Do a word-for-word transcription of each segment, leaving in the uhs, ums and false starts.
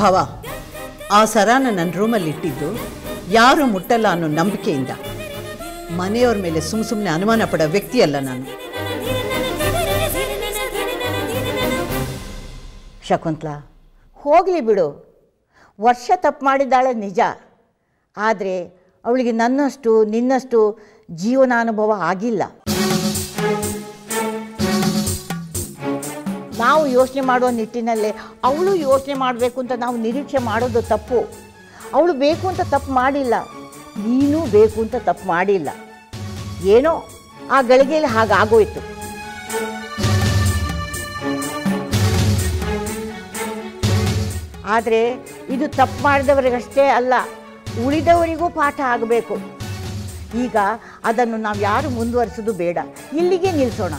ಭವ ಆ ಸರಾನ ನನ್ನ ರೂಮಲ್ಲಿ ಇಟ್ಟಿದ್ದು ಯಾರು ಮುಟ್ಟಲ್ಲ ಅನ್ನೋ ನಂಬಿಕೆಯಿಂದ ಮನೆಯವರ ಮೇಲೆ ಸುಮ್ಮ ಸುಮ್ಮನೆ ಅನುಮಾನ ಪಡೋ ವ್ಯಕ್ತಿಯಲ್ಲ ನಾನು. ಶಕುಂತಲಾ ಹೋಗಲಿ ಬಿಡು, ವರ್ಷ ತಪ್ಪು ಮಾಡಿದ್ದಾಳೆ ನಿಜ, ಆದರೆ ಅವಳಿಗೆ ನನ್ನಷ್ಟು ನಿನ್ನಷ್ಟು ಜೀವನಾನುಭವ ಆಗಿಲ್ಲ. ನಾವು ಯೋಚನೆ ಮಾಡುವ ನಿಟ್ಟಿನಲ್ಲೇ ಅವಳು ಯೋಚನೆ ಮಾಡಬೇಕು ಅಂತ ನಾವು ನಿರೀಕ್ಷೆ ಮಾಡೋದು ತಪ್ಪು. ಅವಳು ಬೇಕು ಅಂತ ತಪ್ಪು ಮಾಡಿಲ್ಲ, ನೀನು ಬೇಕು ಅಂತ ತಪ್ಪು ಮಾಡಿಲ್ಲ, ಏನೋ ಆ ಗಳಿಗೆಯಲ್ಲಿ ಹಾಗಾಗೋಯ್ತು. ಆದರೆ ಇದು ತಪ್ಪು ಮಾಡಿದವರಿಗಷ್ಟೇ ಅಲ್ಲ, ಉಳಿದವರಿಗೂ ಪಾಠ ಆಗಬೇಕು. ಈಗ ಅದನ್ನು ನಾವು ಯಾರು ಮುಂದುವರಿಸೋದು ಬೇಡ, ಇಲ್ಲಿಗೆ ನಿಲ್ಲಿಸೋಣ.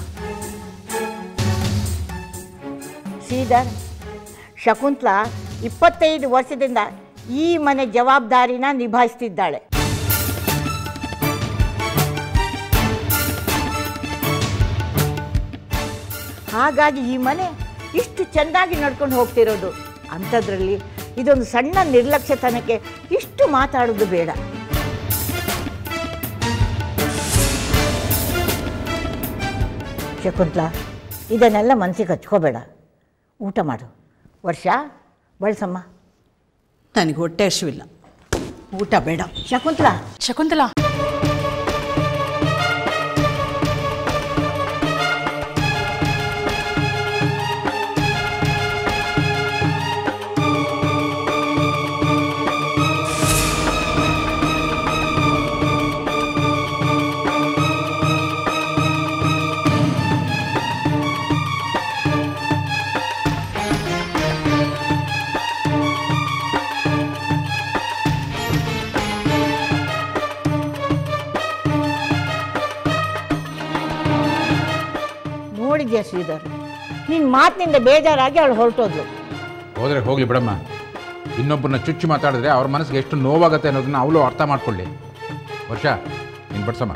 ಶ್ರೀಧರ್, ಶಕುಂತಲಾ ಇಪ್ಪತ್ತೈದು ವರ್ಷದಿಂದ ಈ ಮನೆ ಜವಾಬ್ದಾರಿನ ನಿಭಾಯಿಸ್ತಿದ್ದಾಳೆ. ಹಾಗಾಗಿ ಈ ಮನೆ ಇಷ್ಟು ಚೆಂದಾಗಿ ನಡ್ಕೊಂಡು ಹೋಗ್ತಿರೋದು. ಅಂಥದ್ರಲ್ಲಿ ಇದೊಂದು ಸಣ್ಣ ನಿರ್ಲಕ್ಷ್ಯತನಕ್ಕೆ ಇಷ್ಟು ಮಾತಾಡೋದು ಬೇಡ. ಶಕುಂತಲಾ, ಇದನ್ನೆಲ್ಲ ಮನಸ್ಸಿಗೆ ಹಚ್ಕೋಬೇಡ, ಊಟ ಮಾಡು. ವರ್ಷ ಬಳಸಮ್ಮ, ನನಗೆ ಹೊಟ್ಟೆ ಹಸಿವಿಲ್ಲ, ಊಟ ಬೇಡ. ಶಕುಂತಲಾ ಶಕುಂತಲಾ ಶ್ರೀಧರ್, ನಿನ್ನ ಮಾತಿನಿಂದ ಬೇಜಾರಾಗಿ ಅವಳು ಹೊರಟೋದ್ಲು. ಹೋದರೆ ಹೋಗ್ಲಿ ಬಿಡಮ್ಮ, ಇನ್ನೊಬ್ಬರನ್ನ ಚುಚ್ಚಿ ಮಾತಾಡಿದ್ರೆ ಅವ್ರ ಮನಸ್ಸಿಗೆ ಎಷ್ಟು ನೋವಾಗುತ್ತೆ ಅನ್ನೋದನ್ನ ಅವಳು ಅರ್ಥ ಮಾಡ್ಕೊಳ್ಳಿ. ವರ್ಷ ನೀನು ಬಡ್ಸಮ್ಮ.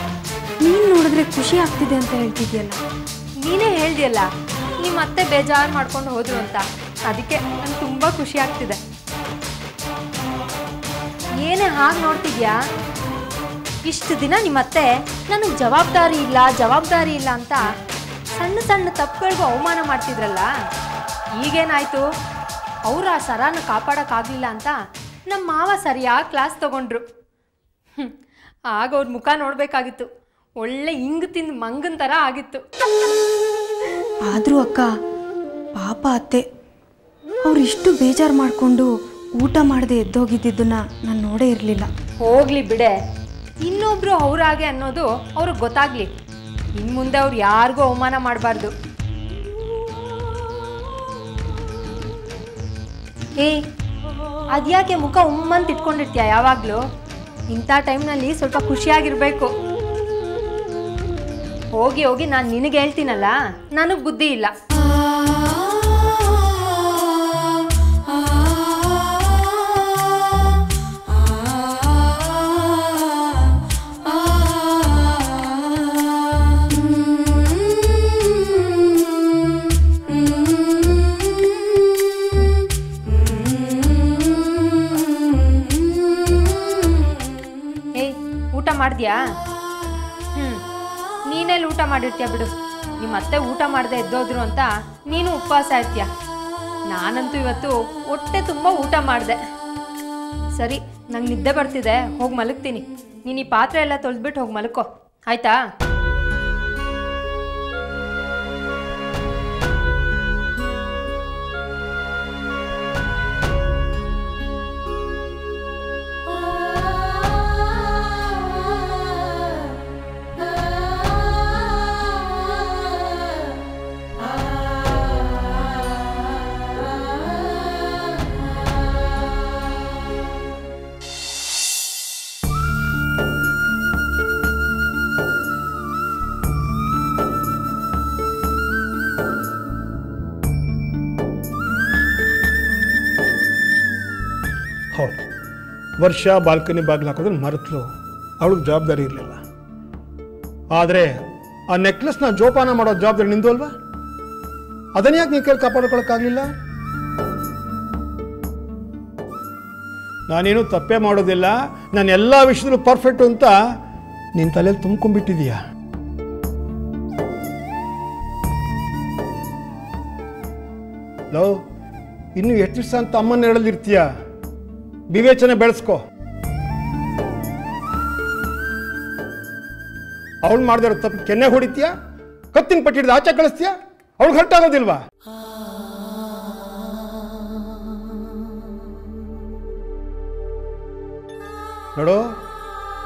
ನೀನು ನೋಡಿದ್ರೆ ಖುಷಿ ಆಗ್ತಿದೆ ಅಂತ ಹೇಳ್ತಿದ್ಯಲ್ಲ, ನೀನೇ ಹೇಳ್ದಿಯಲ್ಲ ನಿಮ್ಮ ಅತ್ತೆ ಬೇಜಾರು ಮಾಡ್ಕೊಂಡು ಹೋದ್ರು ಅಂತ, ಅದಕ್ಕೆ ನನಗೆ ತುಂಬ ಖುಷಿ ಆಗ್ತಿದೆ. ಏನೇ ಹಾಗೆ ನೋಡ್ತಿದ್ಯಾ? ಇಷ್ಟು ದಿನ ನಿಮ್ಮತ್ತೆ ನನಗೆ ಜವಾಬ್ದಾರಿ ಇಲ್ಲ ಜವಾಬ್ದಾರಿ ಇಲ್ಲ ಅಂತ ಸಣ್ಣ ಸಣ್ಣ ತಪ್ಪುಗಳಿಗೂ ಅವಮಾನ ಮಾಡ್ತಿದ್ರಲ್ಲ, ಈಗೇನಾಯಿತು? ಅವರು ಆ ಸರಾನ ಕಾಪಾಡೋಕ್ಕಾಗಲಿಲ್ಲ ಅಂತ ನಮ್ಮ ಮಾವ ಸರಿಯಾಗಿ ಕ್ಲಾಸ್ ತೊಗೊಂಡ್ರು. ಹ್ಞೂ, ಆಗ ಅವ್ರ ಮುಖ ನೋಡಬೇಕಾಗಿತ್ತು, ಒಳ್ಳೆ ಹಿಂಗೆ ತಿಂದು ಮಂಗನ ಥರ ಆಗಿತ್ತು. ಆದರೂ ಅಕ್ಕ, ಪಾಪ ಅತ್ತೆ ಅವರಿಷ್ಟು ಬೇಜಾರು ಮಾಡಿಕೊಂಡು ಊಟ ಮಾಡದೆ ಎದ್ದೋಗಿದ್ದನ್ನ ನಾನು ನೋಡೇ ಇರಲಿಲ್ಲ. ಹೋಗಲಿ ಬಿಡೆ, ಇನ್ನೊಬ್ರು ಅವರಾಗೆ ಅನ್ನೋದು ಅವ್ರಿಗೆ ಗೊತ್ತಾಗ್ಲಿ, ಇನ್ನು ಮುಂದೆ ಅವ್ರು ಯಾರಿಗೂ ಅವಮಾನ ಮಾಡಬಾರ್ದು. ಏ, ಅದ್ಯಾಕೆ ಮುಖ ಉಮ್ಮಂತ ಇಟ್ಕೊಂಡಿರ್ತೀಯ ಯಾವಾಗಲೂ? ಇಂಥ ಟೈಮ್ನಲ್ಲಿ ಸ್ವಲ್ಪ ಖುಷಿಯಾಗಿರಬೇಕು. ಹೋಗಿ ಹೋಗಿ ನಾನು ನಿನಗೆ ಹೇಳ್ತೀನಲ್ಲ, ನನಗೆ ಬುದ್ಧಿ ಇಲ್ಲ. ಮಾಡಿದ್ಯಾ? ಹ್ಮ್, ನೀನೆಲ್ಲಿ ಊಟ ಮಾಡಿರ್ತೀಯ ಬಿಡು. ನಿಮ್ಮತ್ತೆ ಊಟ ಮಾಡದೆ ಎದ್ದೋದ್ರು ಅಂತ ನೀನು ಉಪವಾಸ ಇರ್ತೀಯ. ನಾನಂತೂ ಇವತ್ತು ಹೊಟ್ಟೆ ತುಂಬ ಊಟ ಮಾಡಿದೆ. ಸರಿ, ನಂಗೆ ನಿದ್ದೆ ಬರ್ತಿದೆ, ಹೋಗಿ ಮಲಗ್ತೀನಿ. ನೀನು ಈ ಪಾತ್ರೆ ಎಲ್ಲ ತೊಳೆದ್ಬಿಟ್ಟು ಹೋಗಿ ಮಲಕೋ, ಆಯ್ತಾ? ವರ್ಷ ಬಾಲ್ಕನಿ ಬಾಗಿಲು ಹಾಕೋದ್ರೆ ಮರೆತಲು, ಅವಳಿಗೆ ಜವಾಬ್ದಾರಿ ಇರಲಿಲ್ಲ. ಆದರೆ ಆ ನೆಕ್ಲೆಸ್ನ ಜೋಪಾನ ಮಾಡೋ ಜವಾಬ್ದಾರಿ ನಿಂದು ಅಲ್ವಾ? ಅದನ್ನ ಯಾಕೆ ನೀನು ಕೇಳಿ ಕಾಪಾಡ್ಕೊಳಕ್ಕಾಗಲಿಲ್ಲ? ನಾನೇನು ತಪ್ಪೇ ಮಾಡೋದಿಲ್ಲ, ನಾನು ಎಲ್ಲ ವಿಷಯದಲ್ಲೂ ಪರ್ಫೆಕ್ಟು ಅಂತ ನಿನ್ನ ತಲೆಯಲ್ಲಿ ತುಂಬ್ಕೊಂಡ್ಬಿಟ್ಟಿದೀಯ. ಲೋ, ಇನ್ನೂ ಎಷ್ಟು ದಿವಸ ಅಂತ ಅಮ್ಮನ ಹೇಳಲಿರ್ತೀಯ? ವಿವೇಚನೆ ಬೆಳೆಸ್ಕೊ. ಅವಳು ಮಾಡಿದಾರ ತಪ್ಪು ಕೆನ್ನೆ ಹೊಡಿತೀಯ, ಕತ್ತಿನ ಪಟ್ಟಿಡ್ದು ಆಚೆ ಕಳಿಸ್ತೀಯ, ಅವಳು ಹರ್ಟ್ ಆಗೋದಿಲ್ವಾ? ನೋಡು,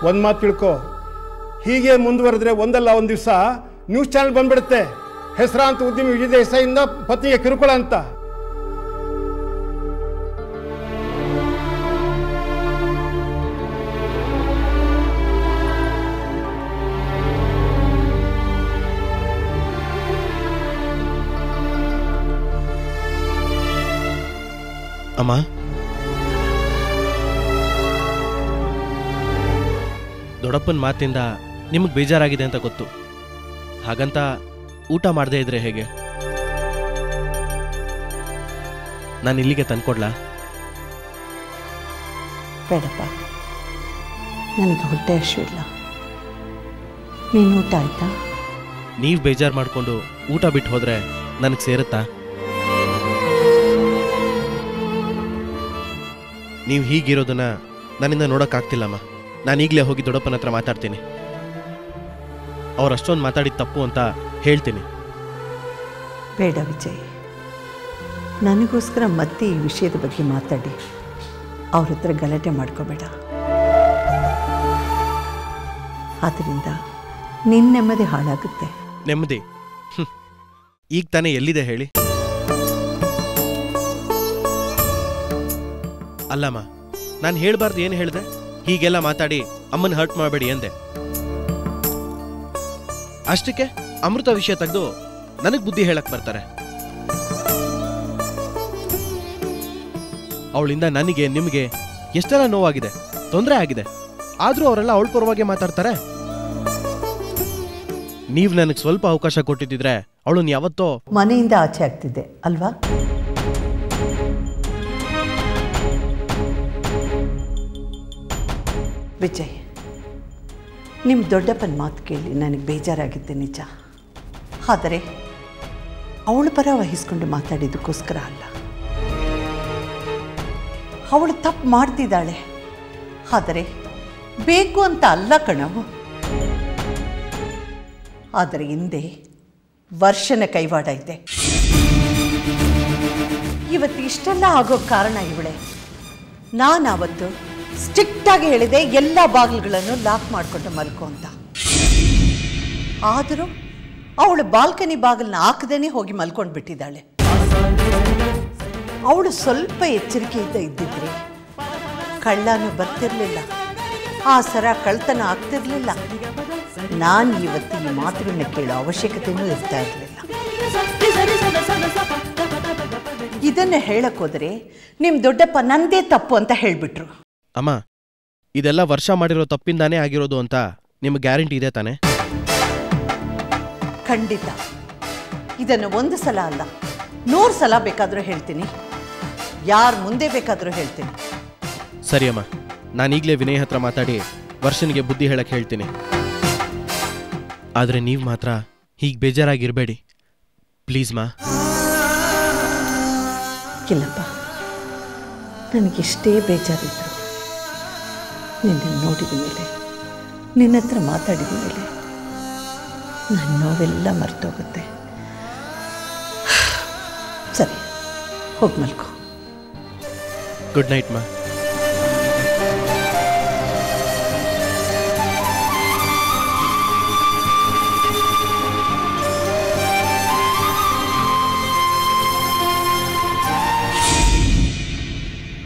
ಒಂದು ಮಾತು ತಿಳ್ಕೊ, ಹೀಗೆ ಮುಂದುವರೆದ್ರೆ ಒಂದಲ್ಲ ಒಂದು ದಿವಸ ನ್ಯೂಸ್ ಚಾನೆಲ್ ಬಂದ್ಬಿಡುತ್ತೆ, ಹೆಸರಾಂತ ಉದ್ಯಮಿ ವಿಜಯ ದೇಸಾಯಿಂದ ಪತ್ನಿಗೆ ಕಿರುಕುಳ ಅಂತ. ಅಮ್ಮ, ದೊಡ್ಡಪ್ಪನ ಮಾತಿಂದ ನಿಮಗೆ ಬೇಜಾರಾಗಿದೆ ಅಂತ ಗೊತ್ತು. ಹಾಗಂತ ಊಟ ಮಾಡದೇ ಇದ್ರೆ ಹೇಗೆ? ನಾನು ಇಲ್ಲಿಗೆ ತಂದ್ಕೊಡ್ಲಾ? ಬೇಡಪ್ಪ, ನನಗೆ ಹೊಟ್ಟೆ ಹಸಿವಿಲ್ಲ. ನೀನು ಊಟ ಆಯ್ತಾ? ನೀವು ಬೇಜಾರು ಮಾಡಿಕೊಂಡು ಊಟ ಬಿಟ್ಟು ಹೋದರೆ ನನಗೆ ಸೇರುತ್ತಾ? ನೀವು ಹೀಗಿರೋದನ್ನ ನನ್ನಿಂದ ನೋಡೋಕ್ಕಾಗ್ತಿಲ್ಲಮ್ಮ. ನಾನೀಗಲೇ ಹೋಗಿ ದೊಡ್ಡಪ್ಪನ ಹತ್ರ ಮಾತಾಡ್ತೀನಿ. ಅವ್ರು ಅಷ್ಟೊಂದು ಮಾತಾಡಿದ ತಪ್ಪು ಅಂತ ಹೇಳ್ತೀನಿ. ಬೇಡ ವಿಜಯ್, ನನಗೋಸ್ಕರ ಮತ್ತೆ ಈ ವಿಷಯದ ಬಗ್ಗೆ ಮಾತಾಡಿ ಅವ್ರ ಹತ್ರ ಗಲಾಟೆ ಮಾಡ್ಕೋಬೇಡ. ಆದ್ದರಿಂದ ನಿನ್ನ ನೆಮ್ಮದಿ ಹಾಳಾಗುತ್ತೆ. ನೆಮ್ಮದಿ ಈಗ ತಾನೇ ಎಲ್ಲಿದೆ ಹೇಳಿ? ಅಲ್ಲಮ್ಮ, ನಾನು ಹೇಳಬಾರ್ದು ಏನು ಹೇಳಿದೆ? ಹೀಗೆಲ್ಲ ಮಾತಾಡಿ ಅಮ್ಮನ ಹರ್ಟ್ ಮಾಡಬೇಡಿ ಅಂದೆ. ಅಷ್ಟಕ್ಕೆ ಅಮೃತ ವಿಷಯ ತೆಗೆದು ನನಗೆ ಬುದ್ಧಿ ಹೇಳಕ್ಕೆ ಬರ್ತಾರೆ. ಅವಳಿಂದ ನನಗೆ, ನಿಮಗೆ ಎಷ್ಟೆಲ್ಲ ನೋವಾಗಿದೆ, ತೊಂದರೆ ಆಗಿದೆ. ಆದರೂ ಅವರೆಲ್ಲ ಅವಳ ಪರವಾಗಿ ಮಾತಾಡ್ತಾರೆ. ನೀವು ನನಗೆ ಸ್ವಲ್ಪ ಅವಕಾಶ ಕೊಟ್ಟಿದ್ದಿದ್ರೆ ಅವಳನ್ನು ಯಾವತ್ತೋ ಮನೆಯಿಂದ ಆಚೆ ಆಗ್ತಿದ್ದೆ ಅಲ್ವಾ? ವಿಜಯ್, ನಿಮ್ಮ ದೊಡ್ಡಪ್ಪನ ಮಾತು ಕೇಳಿ ನನಗೆ ಬೇಜಾರಾಗಿದ್ದೆ ನಿಜ. ಆದರೆ ಅವಳು ಪರ ವಹಿಸ್ಕೊಂಡು ಮಾತಾಡಿದ್ದಕ್ಕೋಸ್ಕರ ಅಲ್ಲ. ಅವಳು ತಪ್ಪು ಮಾಡ್ತಿದ್ದಾಳೆ, ಆದರೆ ಬೇಕು ಅಂತ ಅಲ್ಲ ಕಣವು. ಆದರೆ ಹಿಂದೆ ವರ್ಷನ ಕೈವಾಡ ಇದೆ. ಇವತ್ತು ಇಷ್ಟೆಲ್ಲ ಆಗೋ ಕಾರಣ ಇವಳೆ. ನಾನಾವತ್ತು ಸ್ಟ್ರಿಕ್ಟಾಗಿ ಹೇಳಿದೆ ಎಲ್ಲ ಬಾಗಿಲುಗಳನ್ನು ಲಾಕ್ ಮಾಡಿಕೊಂಡು ಮಲ್ಕೋ ಅಂತ. ಆದರೂ ಅವಳು ಬಾಲ್ಕನಿ ಬಾಗಿಲನ್ನ ಹಾಕದೇ ಹೋಗಿ ಮಲ್ಕೊಂಡು ಬಿಟ್ಟಿದ್ದಾಳೆ. ಅವಳು ಸ್ವಲ್ಪ ಎಚ್ಚರಿಕೆಯಿಂದ ಇದ್ದಿದ್ರೆ ಕಳ್ಳನೂ ಬರ್ತಿರಲಿಲ್ಲ, ಆ ಸರ ಕಳ್ತನ ಆಗ್ತಿರಲಿಲ್ಲ. ನಾನು ಇವತ್ತಿನ ಮಾತುಗಳನ್ನ ಕೇಳೋ ಅವಶ್ಯಕತೆಯೂ ಇರ್ತಾ ಇರಲಿಲ್ಲ. ಇದನ್ನು ಹೇಳಕ್ಕೋದ್ರೆ ನಿಮ್ಮ ದೊಡ್ಡಪ್ಪ ನಂದೇ ತಪ್ಪು ಅಂತ ಹೇಳಿಬಿಟ್ರು. ಅಮ್ಮ, ಇದೆಲ್ಲ ವರ್ಷ ಮಾಡಿರೋ ತಪ್ಪಿಂದಾನೇ ಆಗಿರೋದು ಅಂತ ನಿಮಗೆ ಗ್ಯಾರಂಟಿ ಇದೆ ತಾನೆ? ಖಂಡಿತ. ಇದನ್ನು ಒಂದು ಸಲ ಅಲ್ಲ, ನೂರು ಸಲ ಬೇಕಾದರೂ ಹೇಳ್ತೀನಿ, ಯಾರ ಮುಂದೆ ಬೇಕಾದರೂ ಹೇಳ್ತೀನಿ. ಸರಿ ಅಮ್ಮ, ನಾನೀಗಲೇ ವಿನಯ್ ಹತ್ರ ಮಾತಾಡಿ ವರ್ಷನಿಗೆ ಬುದ್ಧಿ ಹೇಳಕ್ಕೆ ಹೇಳ್ತೀನಿ. ಆದರೆ ನೀವು ಮಾತ್ರ ಹೀಗೆ ಬೇಜಾರಾಗಿರಬೇಡಿ ಪ್ಲೀಸ್ ಮಾ. ಇಲ್ಲಪ್ಪ, ನನಗೆ ಇಷ್ಟೇ ಬೇಜಾರಿದ್ರು ನಿನ್ನನ್ನು ನೋಡಿದ ಮೇಲೆ, ನಿನ್ನ ಹತ್ರ ಮಾತಾಡಿದ ಮೇಲೆ ನನ್ನ ನೋವೆಲ್ಲ ಮರ್ತೋಗುತ್ತೆ. ಸರಿ, ಹೋಗಿ ಮಲ್ಕೋ. ಗುಡ್ ನೈಟ್ ಮಾ.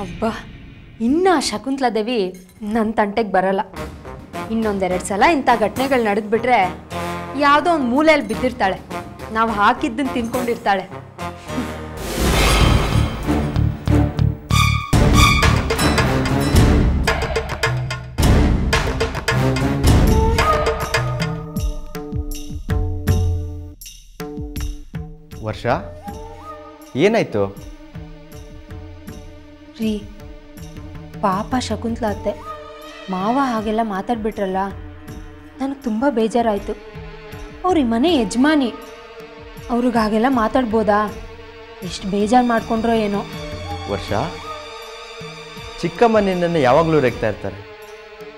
ಅಬ್ಬಾ, ಇನ್ನು ಶಕುಂತಲಾ ದೇವಿ ನನ್ನ ತಂಟೆಗೆ ಬರಲ್ಲ. ಇನ್ನೊಂದೆರಡು ಸಲ ಇಂಥ ಘಟನೆಗಳು ನಡೆದ್ಬಿಟ್ರೆ ಯಾವುದೋ ಒಂದು ಮೂಲೆಯಲ್ಲಿ ಬಿದ್ದಿರ್ತಾಳೆ, ನಾವು ಹಾಕಿದ್ದನ್ನು ತಿನ್ಕೊಂಡಿರ್ತಾಳೆ. ವರ್ಷ, ಏನಾಯ್ತು? ರೀ ಪಾಪ ಶಕುಂತಲಾ ಅತ್ತೆ, ಮಾವ ಹಾಗೆಲ್ಲ ಮಾತಾಡ್ಬಿಟ್ರಲ್ಲ, ನನಗೆ ತುಂಬ ಬೇಜಾರಾಯಿತು. ಅವ್ರಿ ಮನೆ ಯಜಮಾನಿ, ಅವ್ರಿಗೆ ಹಾಗೆಲ್ಲ ಮಾತಾಡ್ಬೋದಾ? ಎಷ್ಟು ಬೇಜಾರು ಮಾಡ್ಕೊಂಡ್ರೋ ಏನೋ. ವರ್ಷ, ಚಿಕ್ಕಮ್ಮ ನಿನ್ನನ್ನು ಯಾವಾಗಲೂ ರೇಗ್ತಾ ಇರ್ತಾರೆ,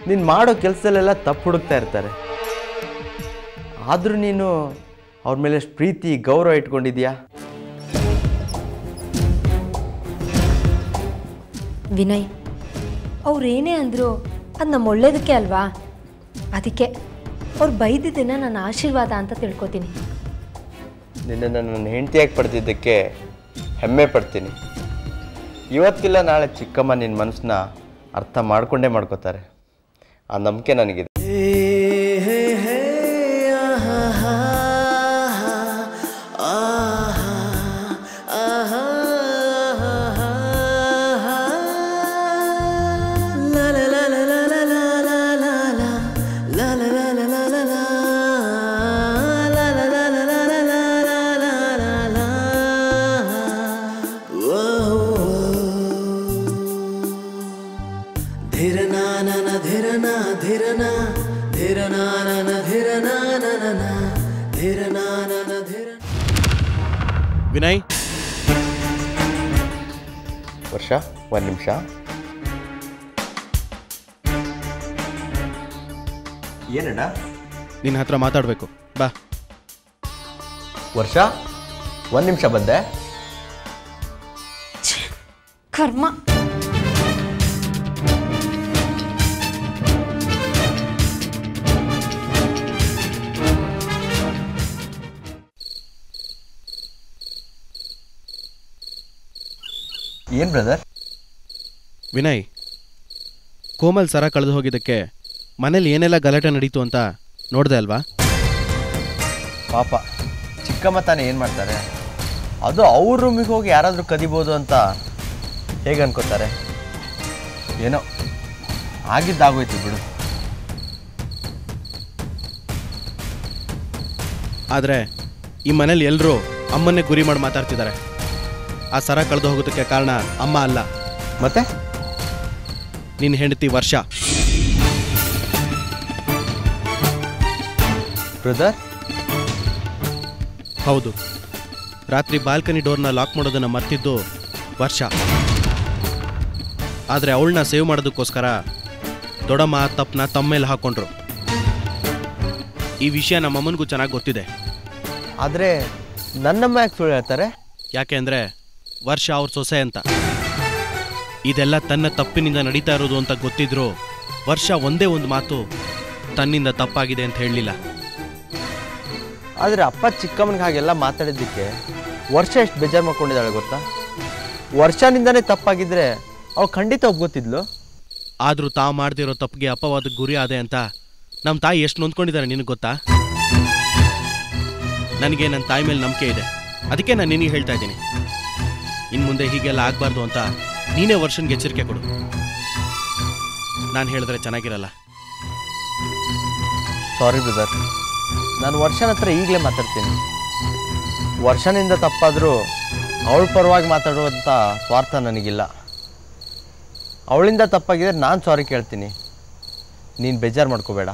ನೀನು ಮಾಡೋ ಕೆಲಸದಲ್ಲೆಲ್ಲ ತಪ್ಪು ಹುಡುಕ್ತಾ ಇರ್ತಾರೆ. ಆದರೂ ನೀನು ಅವ್ರ ಮೇಲೆ ಎಷ್ಟು ಪ್ರೀತಿ ಗೌರವ ಇಟ್ಕೊಂಡಿದ್ಯಾ? ವಿನಯ್, ಅವ್ರೇನೇ ಅಂದರು ಅದು ನಮ್ಮ ಒಳ್ಳೇದಕ್ಕೆ ಅಲ್ವಾ? ಅದಕ್ಕೆ ಅವ್ರು ಬೈದಿದ್ದನ್ನು ನನ್ನ ಆಶೀರ್ವಾದ ಅಂತ ತಿಳ್ಕೊತೀನಿ. ನಿನ್ನನ್ನು ನನ್ನ ಹೆಂಡತಿಯಾಗಿ ಪಡೆದಿದ್ದಕ್ಕೆ ಹೆಮ್ಮೆ ಪಡ್ತೀನಿ. ಇವತ್ತಿಲ್ಲ ನಾಳೆ ಚಿಕ್ಕಮ್ಮ ನಿನ್ನ ಮನಸ್ಸನ್ನ ಅರ್ಥ ಮಾಡಿಕೊಂಡೇ ಮಾಡ್ಕೋತಾರೆ, ಆ ನಂಬಿಕೆ ನನಗಿದೆ. ವಿನಯ್, ವರ್ಷ, ಒಂದು ನಿಮಿಷ. ಏನಣ್ಣ? ನಿನ್ನ ಹತ್ರ ಮಾತಾಡಬೇಕು, ಬಾ. ವರ್ಷ, ಒಂದು ನಿಮಿಷ ಬಂದೆ. ಕರ್ಮ, ಏನು ಬ್ರದರ್? ವಿನಯ್, ಕೋಮಲ್ ಸರ ಕಳೆದು ಹೋಗಿದ್ದಕ್ಕೆ ಮನೇಲಿ ಏನೆಲ್ಲ ಗಲಾಟೆ ನಡೀತು ಅಂತ ನೋಡಿದೆ ಅಲ್ವಾ? ಪಾಪ ಚಿಕ್ಕಮ್ಮ ತಾನೇ ಏನು ಮಾಡ್ತಾರೆ, ಅದು ಅವ್ರ ರೂಮಿಗೆ ಹೋಗಿ ಯಾರಾದರೂ ಕದಿಬೋದು ಅಂತ ಹೇಗೆ ಅನ್ಕೋತಾರೆ ಏನೋ. ಆಗಿದ್ದಾಗೋಯ್ತು ಬಿಡು. ಆದರೆ ಈ ಮನೇಲಿ ಎಲ್ಲರೂ ಅಮ್ಮನ್ನೇ ಗುರಿ ಮಾಡಿ ಮಾತಾಡ್ತಿದ್ದಾರೆ. ಆ ಸರ ಕಳೆದು ಹೋಗೋದಕ್ಕೆ ಕಾರಣ ಅಮ್ಮ ಅಲ್ಲ, ಮತ್ತೆ ನಿನ್ನ ಹೆಂಡತಿ ವರ್ಷ. ಬ್ರದರ್? ಹೌದು, ರಾತ್ರಿ ಬಾಲ್ಕನಿ ಡೋರ್ನ ಲಾಕ್ ಮಾಡೋದನ್ನು ಮರ್ತಿದ್ದು ವರ್ಷ. ಆದರೆ ಅವಳನ್ನ ಸೇವ್ ಮಾಡೋದಕ್ಕೋಸ್ಕರ ದೊಡ್ಡಮ್ಮ ತಪ್ಪನ್ನ ತಮ್ಮ ಮೇಲೆ ಹಾಕೊಂಡ್ರು. ಈ ವಿಷಯ ನಮ್ಮಮ್ಮನಿಗೂ ಚೆನ್ನಾಗಿ ಗೊತ್ತಿದೆ. ಆದರೆ ನನ್ನಮ್ಮ ಯಾಕೆ ಸುಳ್ಳು ಹೇಳ್ತಾರೆ? ಯಾಕೆ ಅಂದರೆ ವರ್ಷ ಅವ್ರ ಸೊಸೆ ಅಂತ. ಇದೆಲ್ಲ ತನ್ನ ತಪ್ಪಿನಿಂದ ನಡೀತಾ ಇರೋದು ಅಂತ ಗೊತ್ತಿದ್ರು ವರ್ಷ ಒಂದೇ ಒಂದು ಮಾತು ತನ್ನಿಂದ ತಪ್ಪಾಗಿದೆ ಅಂತ ಹೇಳಲಿಲ್ಲ. ಆದರೆ ಅಪ್ಪ ಚಿಕ್ಕಮ್ಮನಿಗೆ ಹಾಗೆಲ್ಲ ಮಾತಾಡಿದ್ದಕ್ಕೆ ವರ್ಷ ಎಷ್ಟು ಬೇಜಾರು ಮಾಡ್ಕೊಂಡಿದ್ದಾಳೆ ಗೊತ್ತಾ? ವರ್ಷನಿಂದನೇ ತಪ್ಪಾಗಿದ್ದರೆ ಅವು ಖಂಡಿತ ಒಪ್ಗೋತಿದ್ಲು. ಆದರೂ ತಾವು ಮಾಡ್ದಿರೋ ತಪ್ಪಿಗೆ ಅಪವಾದಕ್ಕೆ ಗುರಿ ಆದೆ ಅಂತ ನಮ್ಮ ತಾಯಿ ಎಷ್ಟು ನೊಂದ್ಕೊಂಡಿದ್ದಾರೆ ನಿನಗೆ ಗೊತ್ತಾ? ನನಗೆ ನನ್ನ ತಾಯಿ ಮೇಲೆ ನಂಬಿಕೆ ಇದೆ, ಅದಕ್ಕೆ ನಾನು ನಿನಗೆ ಹೇಳ್ತಾ ಇದ್ದೀನಿ. ಇನ್ನು ಮುಂದೆ ಹೀಗೆಲ್ಲ ಆಗಬಾರ್ದು ಅಂತ ನೀನೇ ವರ್ಷನ್ಗೆ ಎಚ್ಚರಿಕೆ ಕೊಡು. ನಾನು ಹೇಳಿದ್ರೆ ಚೆನ್ನಾಗಿರಲ್ಲ. ಸಾರಿ ಬ್ರದರ್, ನಾನು ವರ್ಷನ ಹತ್ರ ಈಗಲೇ ಮಾತಾಡ್ತೀನಿ. ವರ್ಷನಿಂದ ತಪ್ಪಾದರೂ ಅವಳ ಪರವಾಗಿ ಮಾತಾಡುವಂಥ ಸ್ವಾರ್ಥ ನನಗಿಲ್ಲ. ಅವಳಿಂದ ತಪ್ಪಾಗಿದ್ರೆ ನಾನು ಸಾರಿ ಕೇಳ್ತೀನಿ. ನೀನು ಬೇಜಾರು ಮಾಡ್ಕೋಬೇಡ.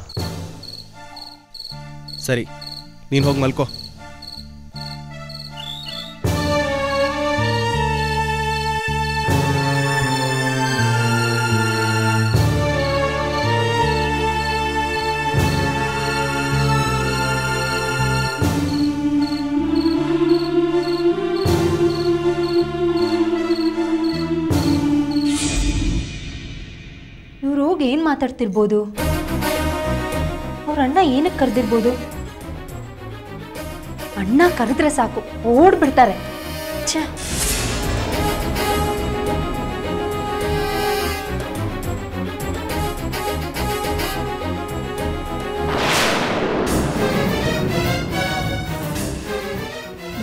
ಸರಿ, ನೀನು ಹೋಗಿ ಮಲ್ಕೋ. ಏನು ಮಾತಾಡ್ತಿರ್ಬೋದು? ಅವ್ರ ಅಣ್ಣ ಏನಕ್ಕೆ ಕರೆದಿರ್ಬೋದು? ಅಣ್ಣ ಕರೆದ್ರೆ ಸಾಕು ಓಡ್ಬಿಡ್ತಾರೆ. ಛೆ,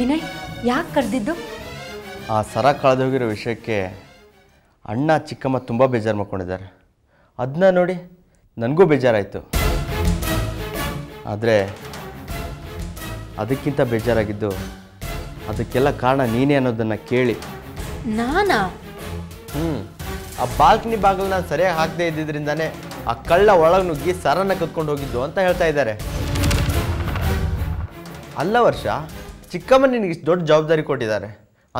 ವಿನಯ್ ಯಾಕೆ ಕರೆದಿದ್ದು? ಆ ಸರ ಕಳೆದೋಗಿರೋ ವಿಷಯಕ್ಕೆ ಅಣ್ಣ ಚಿಕ್ಕಮ್ಮ ತುಂಬ ಬೇಜಾರು ಮಾಡ್ಕೊಂಡಿದ್ದಾರೆ. ಅದನ್ನ ನೋಡಿ ನನಗೂ ಬೇಜಾರಾಯಿತು. ಆದರೆ ಅದಕ್ಕಿಂತ ಬೇಜಾರಾಗಿದ್ದು ಅದಕ್ಕೆಲ್ಲ ಕಾರಣ ನೀನೇ ಅನ್ನೋದನ್ನು ಕೇಳಿ ನಾನಾ ಹ್ಞೂ ಆ ಬಾಲ್ಕನಿ ಬಾಗಿಲನ್ನ ಸರಿಯಾಗಿ ಹಾಕದೇ ಇದ್ದಿದ್ದರಿಂದಾನೇ ಆ ಕಳ್ಳ ಒಳಗೆ ನುಗ್ಗಿ ಸರನ್ನು ಕದ್ಕೊಂಡು ಹೋಗಿದ್ದು ಅಂತ ಹೇಳ್ತಾ ಇದ್ದಾರೆ. ಅಲ್ಲ ವರ್ಷ, ಚಿಕ್ಕಮ್ಮ ನಿನಗಿಷ್ಟು ದೊಡ್ಡ ಜವಾಬ್ದಾರಿ ಕೊಟ್ಟಿದ್ದಾರೆ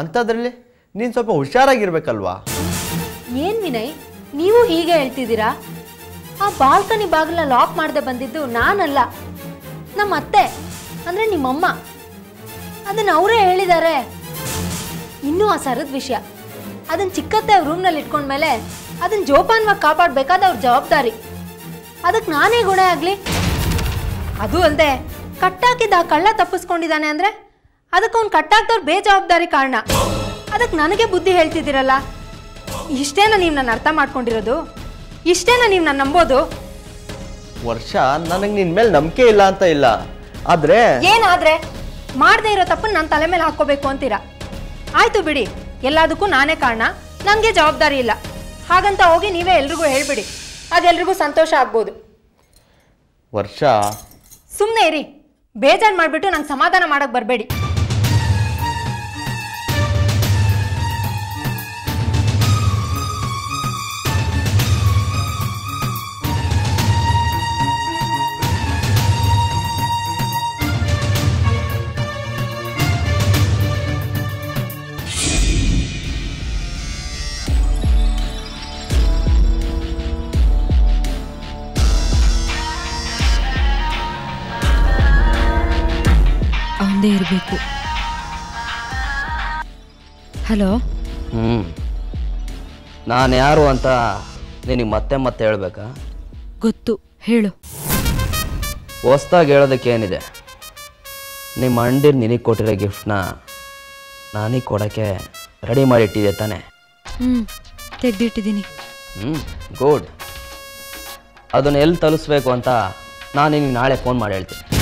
ಅಂಥದ್ರಲ್ಲಿ ನೀನು ಸ್ವಲ್ಪ ಹುಷಾರಾಗಿರ್ಬೇಕಲ್ವಾ? ಏನು ವಿನಯ್, ನೀವು ಹೀಗೆ ಹೇಳ್ತಿದ್ದೀರಾ? ಆ ಬಾಲ್ಕನಿ ಬಾಗಿಲನ್ನ ಲಾಕ್ ಮಾಡದೆ ಬಂದಿದ್ದು ನಾನಲ್ಲ, ನಮ್ಮ ಅತ್ತೆ, ಅಂದರೆ ನಿಮ್ಮಮ್ಮ. ಅದನ್ನು ಅವರೇ ಹೇಳಿದ್ದಾರೆ. ಇನ್ನೂ ಆ ಸರದ ವಿಷಯ ಅದನ್ನು ಚಿಕ್ಕತ್ತೆ ಅವ್ರ ರೂಮ್ನಲ್ಲಿ ಇಟ್ಕೊಂಡ್ಮೇಲೆ ಅದನ್ನು ಜೋಪಾನವಾಗಿ ಕಾಪಾಡಬೇಕಾದ ಅವ್ರ ಜವಾಬ್ದಾರಿ. ಅದಕ್ಕೆ ನಾನೇ ಗುಣೆ ಆಗಲಿ? ಅದು ಅಲ್ಲದೆ ಕಟ್ಟಾಕಿದ್ದ ಆ ಕಳ್ಳ ತಪ್ಪಿಸ್ಕೊಂಡಿದ್ದಾನೆ ಅಂದರೆ ಅದಕ್ಕೆ ಅವ್ನು ಕಟ್ಟಾಕ್ದವ್ರು ಬೇಜವಾಬ್ದಾರಿ ಕಾರಣ. ಅದಕ್ಕೆ ನನಗೆ ಬುದ್ಧಿ ಹೇಳ್ತಿದ್ದೀರಲ್ಲ? ಇಷ್ಟೇನ ನೀವು ನನ್ನ ಅರ್ಥ ಮಾಡ್ಕೊಂಡಿರೋದು? ಇಷ್ಟೇನ ನೀವು ನನ್ನ ನಂಬೋದು? ವರ್ಷ, ನನಗೆ ನಿನ್ನ ಮೇಲೆ ನಂಬಿಕೆ ಇಲ್ಲ ಅಂತ ಇಲ್ಲ, ಆದರೆ ಏನಾದರೆ ಮಾಡದೇ ಇರೋ ತಪ್ಪು ನನ್ನ ತಲೆ ಮೇಲೆ ಹಾಕ್ಕೋಬೇಕು ಅಂತೀರಾ? ಆಯಿತು ಬಿಡಿ, ಎಲ್ಲದಕ್ಕೂ ನಾನೇ ಕಾರಣ, ನನಗೆ ಜವಾಬ್ದಾರಿ ಇಲ್ಲ ಹಾಗಂತ ಹೋಗಿ ನೀವೇ ಎಲ್ರಿಗೂ ಹೇಳಿಬಿಡಿ, ಅದೆಲ್ರಿಗೂ ಸಂತೋಷ ಆಗ್ಬೋದು. ವರ್ಷ, ಸುಮ್ಮನೆ ಇರಿ, ಬೇಜಾರು ಮಾಡಿಬಿಟ್ಟು ನಂಗೆ ಸಮಾಧಾನ ಮಾಡೋಕ್ಕೆ ಬರಬೇಡಿ. ಇರಬೇಕು. ಹಲೋ. ಹ್ಞೂ, ನಾನು ಯಾರು ಅಂತ ನಿನಗೆ ಮತ್ತೆ ಮತ್ತೆ ಹೇಳಬೇಕಾ? ಗೊತ್ತು, ಹೇಳು. ಹೊಸ್ದಾಗಿ ಹೇಳೋದಕ್ಕೇನಿದೆ, ನಿಮ್ಮ ಅಣ್ಣರು ನಿನಗೆ ಕೊಟ್ಟಿರೋ ಗಿಫ್ಟನ್ನ ನಾನೀಗ ಕೊಡೋಕ್ಕೆ ರೆಡಿ ಮಾಡಿಟ್ಟಿದ್ದೆ ತಾನೆ? ಹ್ಞೂ, ತೆಗೆದಿಟ್ಟಿದ್ದೀನಿ. ಹ್ಞೂ, ಗುಡ್. ಅದನ್ನು ಎಲ್ಲಿ ತಲುಪಿಸ್ಬೇಕು ಅಂತ ನಾನು ನಿನಗೆ ನಾಳೆ ಫೋನ್ ಮಾಡಿ ಹೇಳ್ತೀನಿ.